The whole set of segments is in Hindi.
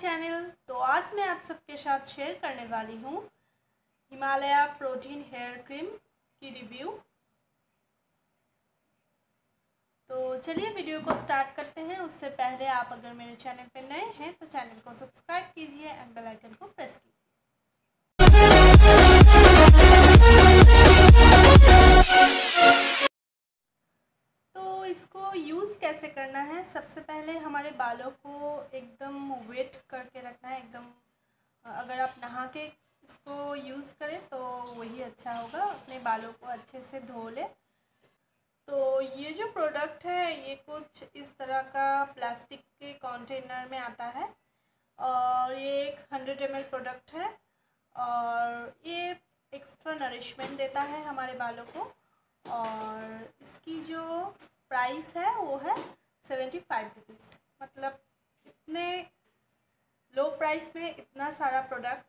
चैनल। तो आज मैं आप सबके साथ शेयर करने वाली हूँ हिमालया प्रोटीन हेयर क्रीम की रिव्यू। तो चलिए वीडियो को स्टार्ट करते हैं। उससे पहले आप अगर मेरे चैनल पर नए हैं तो चैनल को सब्सक्राइब कीजिए एंड बेल आइकन को प्रेस कीजिए। तो इसको यूज़ कैसे करना है, सबसे पहले हमारे बालों को एकदम वेट करके रखना है एकदम। अगर आप नहा के इसको यूज़ करें तो वही अच्छा होगा। अपने बालों को अच्छे से धो ले। तो ये जो प्रोडक्ट है ये कुछ इस तरह का प्लास्टिक के कंटेनर में आता है और ये एक 100 ml प्रोडक्ट है और ये एक्स्ट्रा नरिशमेंट देता है हमारे बालों को। और इसकी जो प्राइस है वो है 75 रुपीज़। मतलब इतने लो प्राइस में इतना सारा प्रोडक्ट,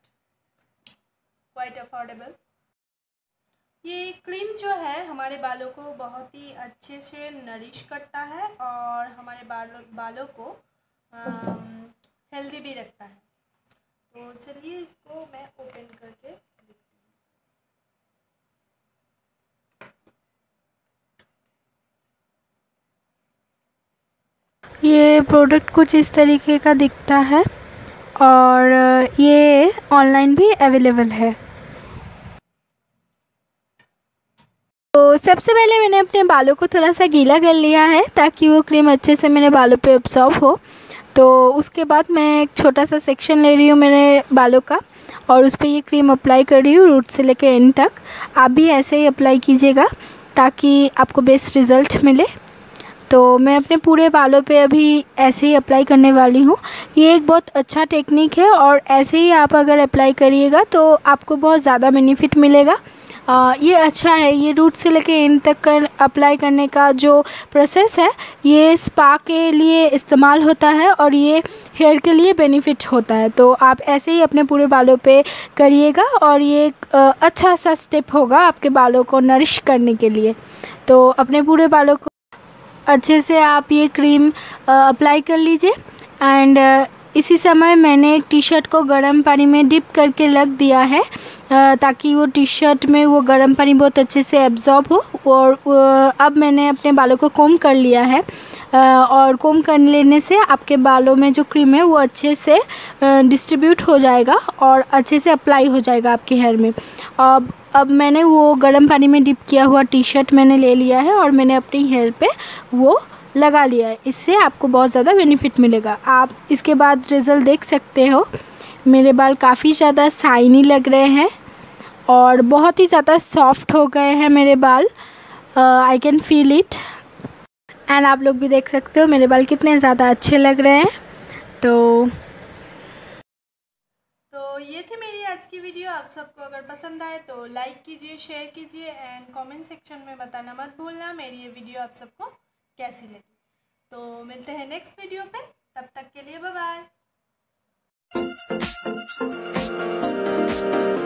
क्वाइट अफोर्डेबल। ये क्रीम जो है हमारे बालों को बहुत ही अच्छे से नरिश करता है और हमारे बालों को हेल्दी भी रखता है। तो चलिए इसको मैं ओपन करके देखती हूँ। ये प्रोडक्ट कुछ इस तरीके का दिखता है और ये ऑनलाइन भी अवेलेबल है। तो सबसे पहले मैंने अपने बालों को थोड़ा सा गीला कर लिया है ताकि वो क्रीम अच्छे से मेरे बालों पे एब्जॉर्ब हो। तो उसके बाद मैं एक छोटा सा सेक्शन ले रही हूँ मेरे बालों का और उस पर ये क्रीम अप्लाई कर रही हूँ रूट से लेकर एंड तक। आप भी ऐसे ही अप्लाई कीजिएगा ताकि आपको बेस्ट रिज़ल्ट मिले। तो मैं अपने पूरे बालों पे अभी ऐसे ही अप्लाई करने वाली हूँ। ये एक बहुत अच्छा टेक्निक है और ऐसे ही आप अगर अप्लाई करिएगा तो आपको बहुत ज़्यादा बेनिफिट मिलेगा। ये अच्छा है। ये रूट से लेकर एंड तक अप्लाई करने का जो प्रोसेस है ये स्पा के लिए इस्तेमाल होता है और ये हेयर के लिए बेनिफिट होता है। तो आप ऐसे ही अपने पूरे बालों पे करिएगा और ये एक अच्छा सा स्टेप होगा आपके बालों को नरिश करने के लिए। तो अपने पूरे बालों को अच्छे से आप ये क्रीम अप्लाई कर लीजिए। एंड इसी समय मैंने टी शर्ट को गर्म पानी में डिप करके रख दिया है ताकि वो टी शर्ट में वो गर्म पानी बहुत अच्छे से एब्जॉर्ब हो। और अब मैंने अपने बालों को कोम कर लिया है और कोम कर लेने से आपके बालों में जो क्रीम है वो अच्छे से डिस्ट्रीब्यूट हो जाएगा और अच्छे से अप्लाई हो जाएगा आपके हेयर में। अब मैंने वो गर्म पानी में डिप किया हुआ टी शर्ट मैंने ले लिया है और मैंने अपने हेयर पर वो लगा लिया है। इससे आपको बहुत ज़्यादा बेनिफिट मिलेगा। आप इसके बाद रिज़ल्ट देख सकते हो। मेरे बाल काफ़ी ज़्यादा शाइनी लग रहे हैं और बहुत ही ज़्यादा सॉफ्ट हो गए हैं मेरे बाल। I can feel it. And आप लोग भी देख सकते हो मेरे बाल कितने ज़्यादा अच्छे लग रहे हैं। तो ये थी मेरी आज की वीडियो। आप सबको अगर पसंद आए तो लाइक कीजिए, शेयर कीजिए एंड कमेंट सेक्शन में बताना मत भूलना मेरी ये वीडियो आप सबको कैसी लगी। तो मिलते हैं नेक्स्ट वीडियो पे, तब तक के लिए बाय बाय।